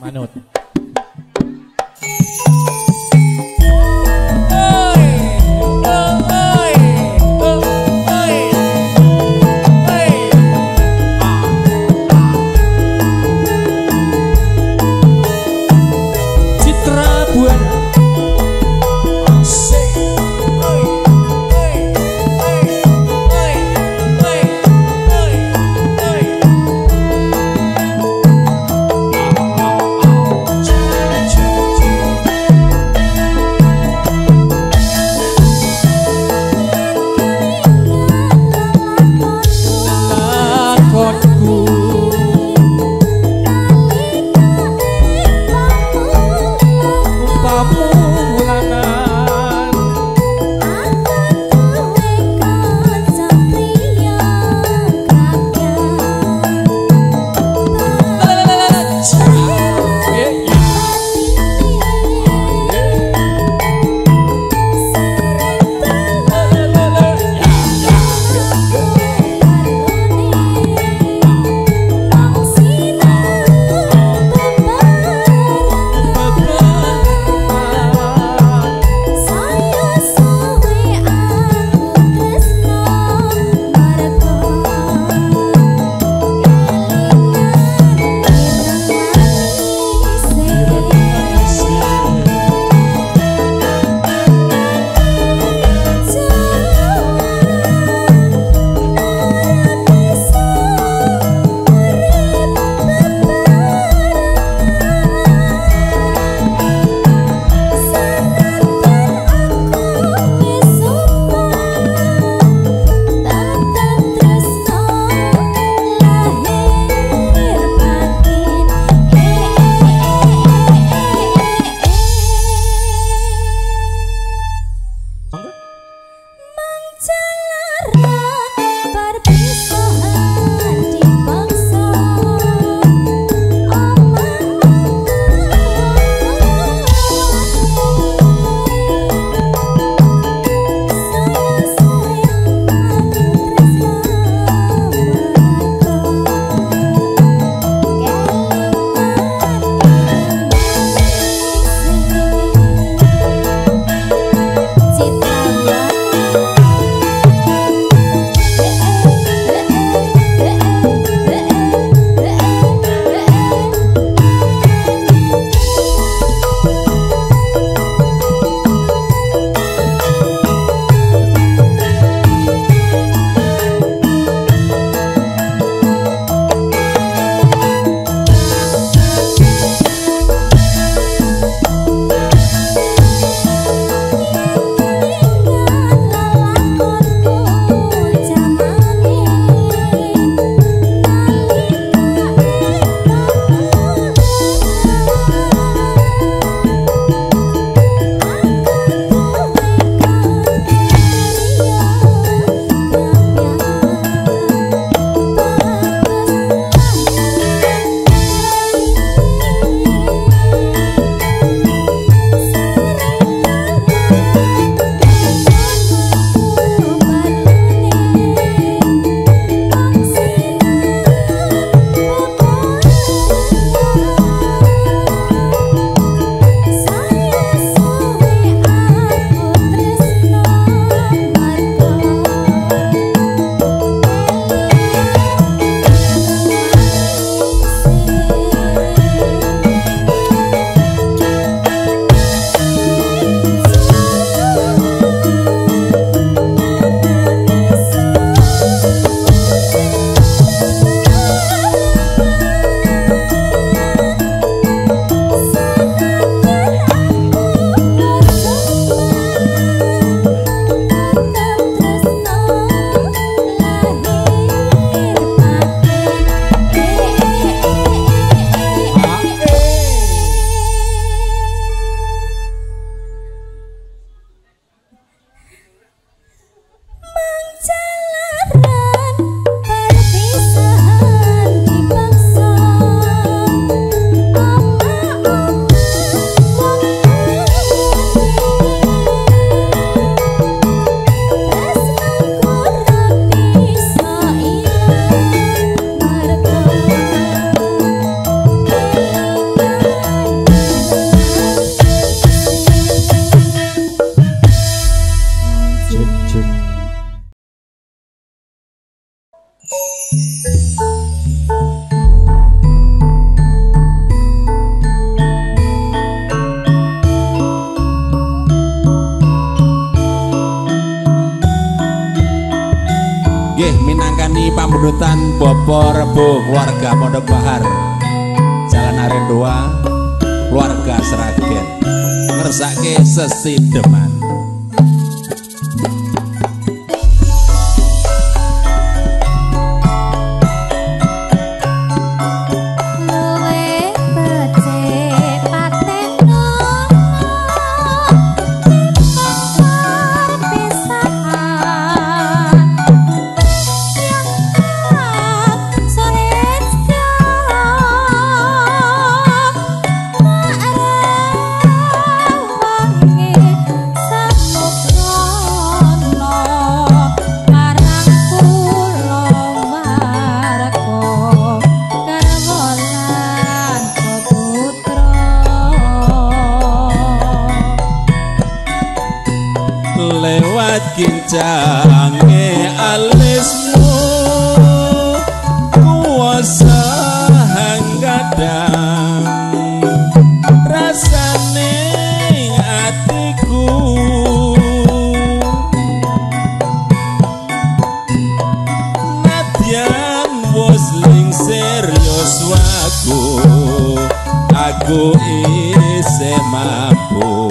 Manut. inggih minangkani pambenutan Bopo Rebo keluarga Pondok Bahar Jalan Aren 2 keluarga Seragen ngersake sesideman. Kincange alismu kuwasa hanggadang rasane atiku nadyan wis ling serius waku aku isih mampu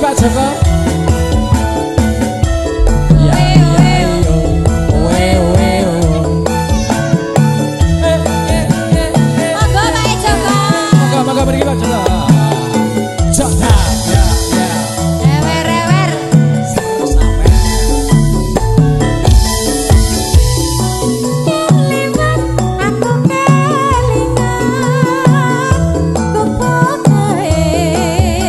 Pak Joko. Ya, ya, yo, we, we, monggo Pak Joko. Monggo, monggo pergi Pak Joko. Joko, ya, ya. Rewer, rewer. Lewat aku kelingan, kupokoe, biyen tak leren. Matur nuwun Pak Joko. Pengen cakep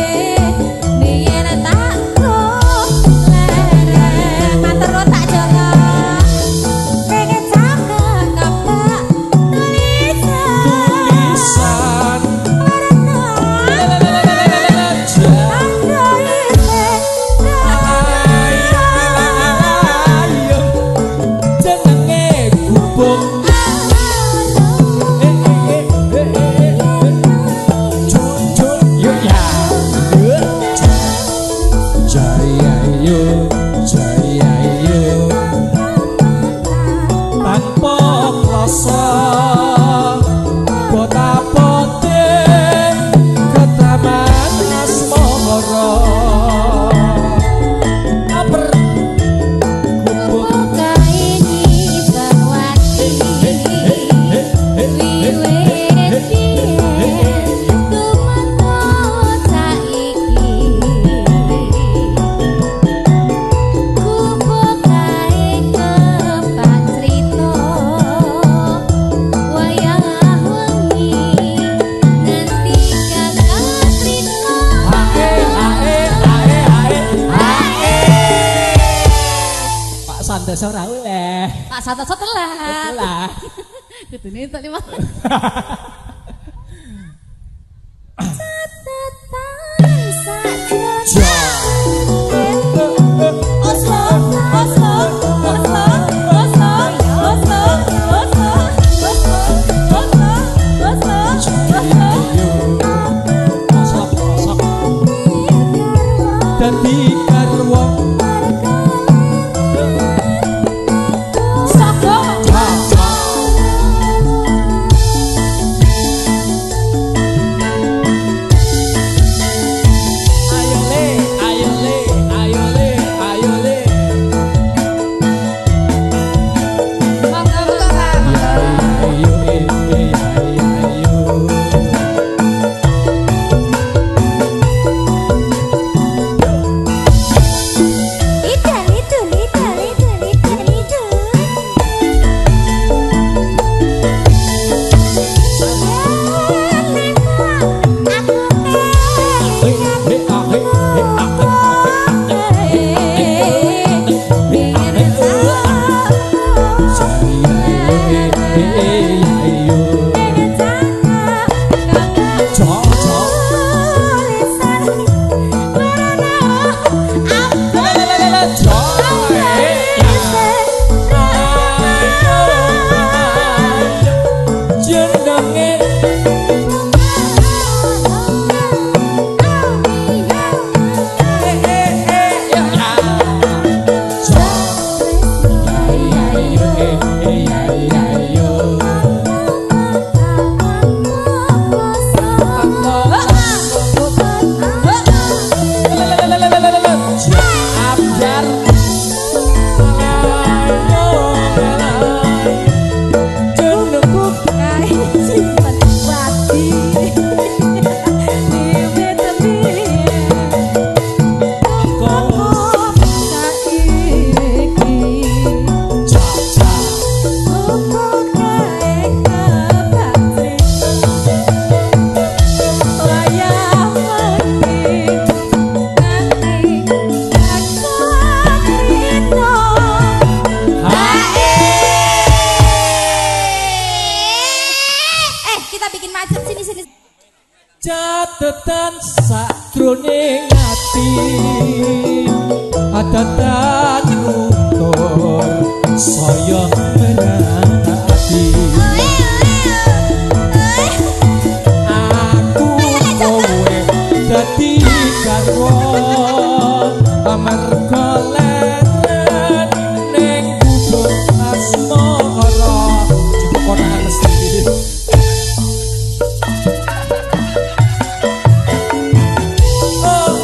kepek tulisan. Santoso ora oleh. Pak Santoso telat. Telat. Kudune entuk 5. Catetan sakroning ati adadan utur saya menang ati aku kowe dadi garwa amarga leren ning kudu asma ora dipokokane mesti. Oh,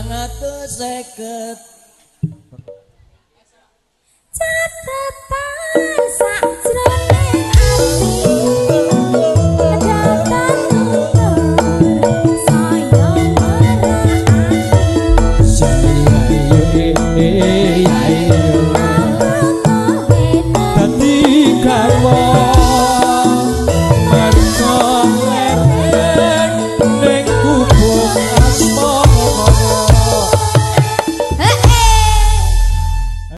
250. Catet pasak jroning ati. Hey, hey, hey.